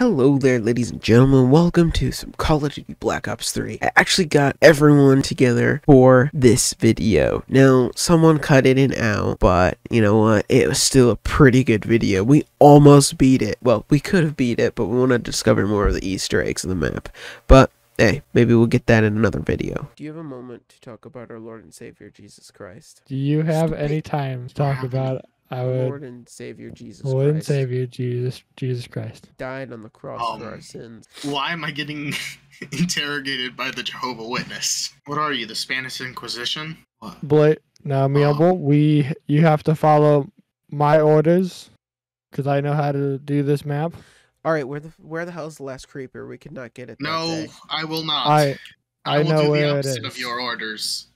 Hello there, ladies and gentlemen. Welcome to some Call of Duty Black Ops 3. I actually got everyone together for this video. Now, someone cut it in out, but you know what? It was still a pretty good video. We almost beat it. Well, we could have beat it, but we want to discover more of the Easter eggs in the map. But hey, maybe we'll get that in another video. Do you have a moment to talk about our Lord and Savior, Jesus Christ? Do you have any time to talk about Lord and Savior Jesus Christ. He died on the cross for our sins. Why am I getting interrogated by the Jehovah's Witness? What are you, the Spanish Inquisition? What? Blake, now, mi amor, you have to follow my orders, because I know how to do this map. All right, where the hell is the last creeper? We could not get it. No, I will not. I will know do where the opposite of your orders.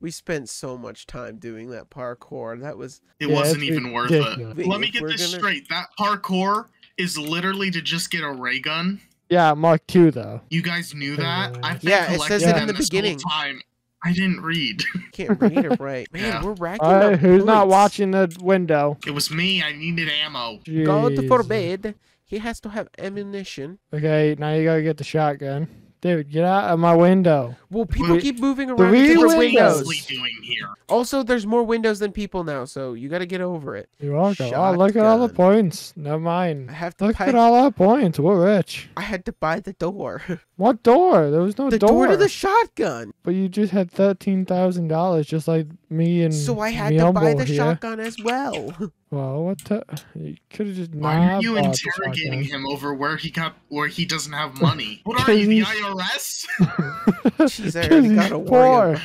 We spent so much time doing that parkour. That was... It wasn't even worth it. Let me get this straight. That parkour is literally to just get a ray gun. Yeah, Mark II, though. You guys knew that? I've been collecting them this whole time. I didn't read. Can't read or write. Man, yeah. We're racking up who's points. Not watching the window? It was me. I needed ammo. Jeez. God forbid. He has to have ammunition. Okay, now you gotta get the shotgun. Dude, get out of my window. Well, people keep moving around different windows. Doing here? Also, there's more windows than people now, so you got to get over it. You're welcome. Oh, look at all the points. Never mind. I have to look at all our points. We're rich. I had to buy the door. What door? There was no door. The door to the shotgun. But you just had $13,000, just like me and so I had to buy the shotgun as well. Well, what the? You could have just. Why are you interrogating him over where he doesn't have money? What are you, the IRS? Jeez, I already got to worry.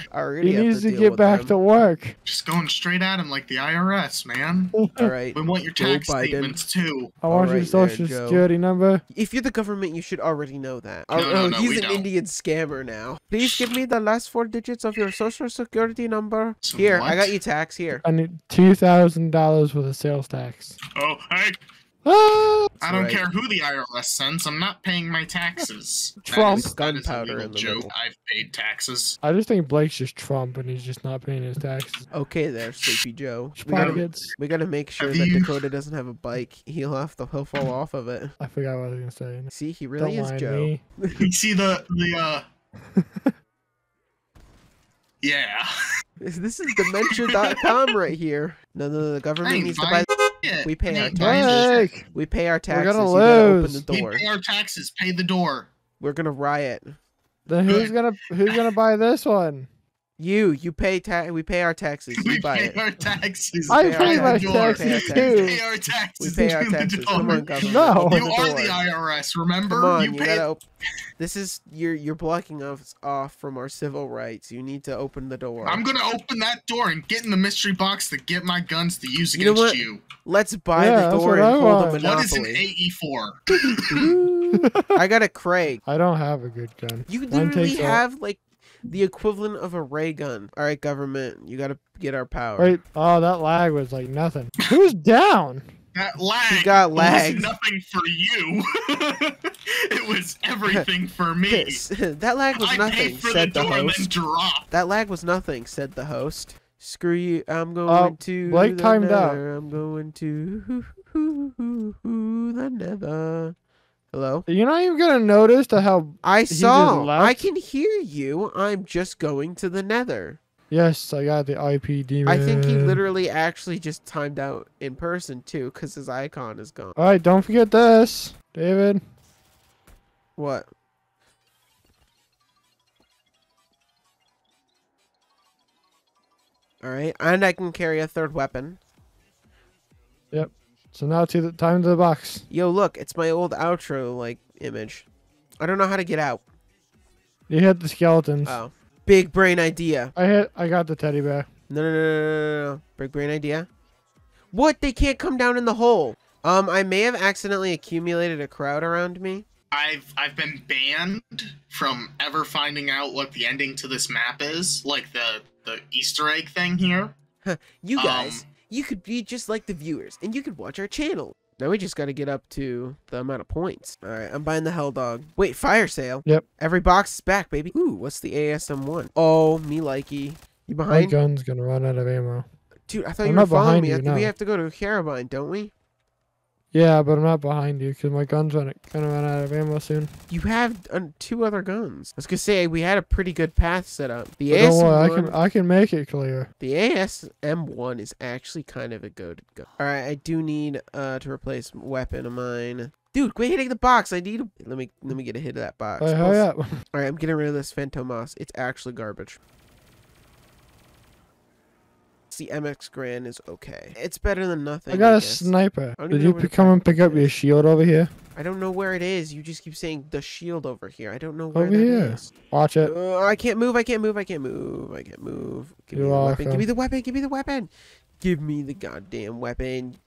He needs to get back to work. Just going straight at him like the IRS, man. All right. We want your tax statements too. I want your social security number. If you're the government, you should already know that. No, he's an Indian scammer now. Please give me the last four digits of your social security number. Here, I got you tax here. I need $2,000 worth of sales tax. Oh, hey. Ah, I don't care who the IRS sends. I'm not paying my taxes. Trump. Gunpowder in the middle. I've paid taxes. I just think Blake's just Trump and he's just not paying his taxes. Okay there, Sleepy Joe. We gotta make sure that Dakota doesn't have a bike. He'll fall off of it. I forgot what I was gonna say. See, he really is Joe. You see the yeah. This is dementia.com right here. No, the government needs to buy we pay our taxes. We pay our taxes. We're gonna lose. Open the door. We pay our taxes. Pay the door. We're gonna riot. Then who's gonna buy this one? You pay tax. We pay our taxes. You buy it. We pay our taxes. I pay my taxes too. We pay our taxes. We pay our taxes. Come on, government. No, you are the IRS. Remember, come on, you gotta. This is you're blocking us off from our civil rights. You need to open the door. I'm gonna open that door and get in the mystery box to get my guns to use against you. Let's buy the door and hold a monopoly. What is an AE4? I got a Craig. I don't have a good gun. You literally have like the equivalent of a ray gun. All right, government, you gotta get our power. Wait, oh, that lag was like nothing. Who's down? That lag. He got lag. Was nothing for you. It was everything for me. That lag was nothing, said the host. That lag was nothing, said the host. Screw you! I'm going to Blake timed out. I'm going to the nether. Hello? You're not even gonna notice how I saw. I can hear you. I'm just going to the nether. Yes, I got the IP demon. I think he literally actually just timed out in person too, because his icon is gone. All right, don't forget this, David. What? All right, and I can carry a third weapon. Yep. So now to the time to the box. Yo, look, it's my old outro like image. I don't know how to get out. You hit the skeletons. Oh, big brain idea. I got the teddy bear. No. Big brain idea. What? They can't come down in the hole. I may have accidentally accumulated a crowd around me. I've been banned from ever finding out what the ending to this map is, like the Easter egg thing here. You guys. You could be just like the viewers, and you could watch our channel. Now we just got to get up to the amount of points. All right, I'm buying the hell dog. Wait, fire sale. Yep. Every box is back, baby. Ooh, what's the ASM1? Oh, me likey. You behind? My gun's gonna run out of ammo. Dude, I thought you were following me. I think we have to go to Carabine, don't we? Yeah, but I'm not behind you because my gun's gonna run out of ammo soon. You have two other guns. I was gonna say we had a pretty good path set up. The ASM1, I can make it clear. The ASM1 is actually kind of a goated gun. All right, I do need to replace a weapon of mine. Dude, quit hitting the box. I need. Let me get a hit of that box. Hey, hurry up. All right, I'm getting rid of this Phantom Moss. It's actually garbage. The MX Grand is okay. It's better than nothing. I got a sniper. Did you come and pick up your shield over here? I don't know where it is. You just keep saying the shield over here. I don't know where it is. Watch it. I can't move. I can't move. I can't move. I can't move. Give me the weapon. Give me the weapon. Give me the weapon. Give me the goddamn weapon.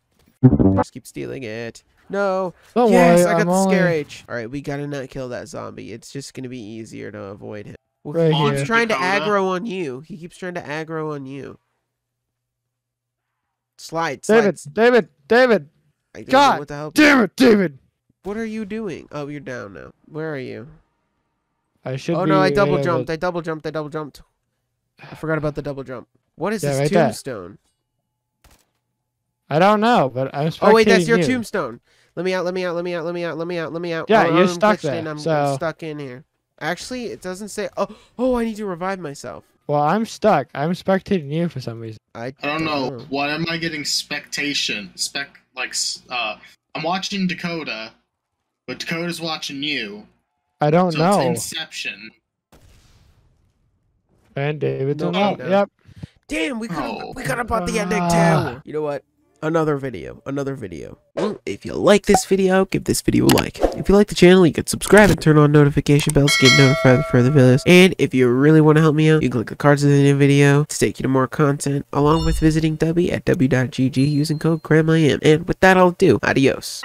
Just keep stealing it. No. Don't worry, I got the SCAR H. All right, we gotta not kill that zombie. It's just gonna be easier to avoid him. Well, he keeps trying to aggro on you. He keeps trying to aggro on you. Slide. David. God, what the hell? Damn it, David. What are you doing? Oh, you're down now. Where are you? I should. Oh no, I double jumped. I double jumped. I forgot about the double jump. What is this tombstone? I don't know, but I'm. Oh wait, that's your tombstone. Let me out. Yeah, you're stuck there. I'm stuck in here. Actually, it doesn't say. Oh, I need to revive myself. Well, I'm stuck. I'm spectating you for some reason. I don't know. Why am I getting spectation? I'm watching Dakota, but Dakota's watching you. I don't know. It's Inception. And David's alone. Yep. Damn, we could have bought the ending too. You know what? Another video. Well, if you like this video, give this video a like. If you like the channel, you can subscribe and turn on notification bells to get notified for further videos. And if you really want to help me out, you can click the cards in the new video to take you to more content, along with visiting Dubby at w.gg using code Cramiam. And with that, I'll do. Adios.